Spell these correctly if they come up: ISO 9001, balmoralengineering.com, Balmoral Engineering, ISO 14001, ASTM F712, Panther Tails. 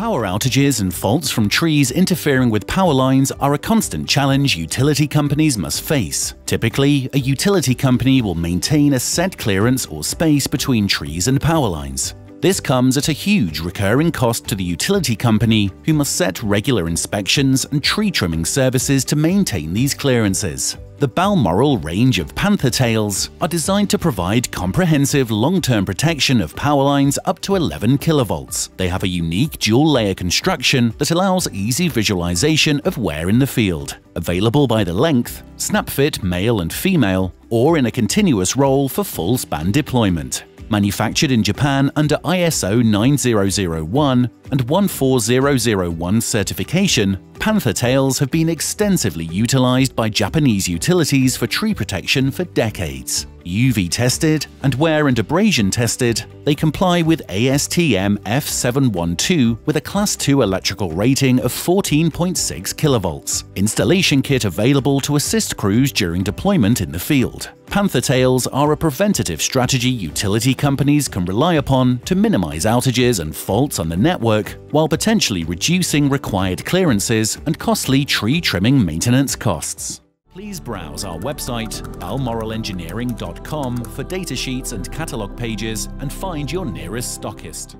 Power outages and faults from trees interfering with power lines are a constant challenge utility companies must face. Typically, a utility company will maintain a set clearance or space between trees and power lines. This comes at a huge recurring cost to the utility company, who must set regular inspections and tree trimming services to maintain these clearances. The Balmoral range of Panther Tails are designed to provide comprehensive long-term protection of power lines up to 11 kilovolts. They have a unique dual-layer construction that allows easy visualization of wear in the field. Available by the length, snap-fit male and female, or in a continuous roll for full-span deployment. Manufactured in Japan under ISO 9001 and 14001 certification, Panther Tails have been extensively utilized by Japanese utilities for tree protection for decades. UV tested and wear and abrasion tested, they comply with ASTM F712 with a Class 2 electrical rating of 14.6 kilovolts. Installation kit available to assist crews during deployment in the field. Panther Tails are a preventative strategy utility companies can rely upon to minimize outages and faults on the network while potentially reducing required clearances and costly tree trimming maintenance costs. Please browse our website balmoralengineering.com for datasheets and catalog pages and find your nearest stockist.